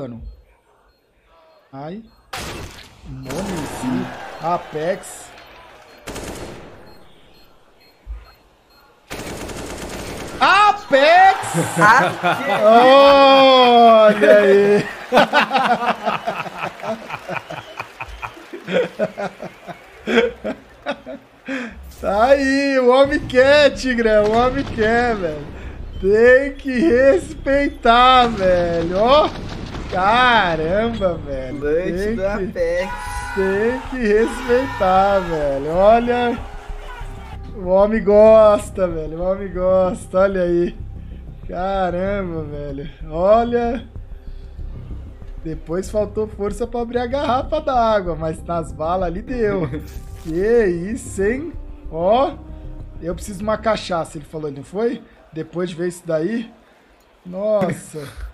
mano. Ai. Nome Apex. Apex! Olha aí! Tá aí, o homem quer, Tigrão, o homem quer, velho. Tem que respeitar, velho. Ó, caramba, velho. Tem do Apex. Tem que respeitar, velho. Olha, o homem gosta, velho. O homem gosta, olha aí. Caramba, velho. Olha. Depois faltou força pra abrir a garrafa d'água, mas nas balas ali deu. Que isso, hein? Ó, eu preciso de uma cachaça, ele falou, não foi? Depois de ver isso daí. Nossa.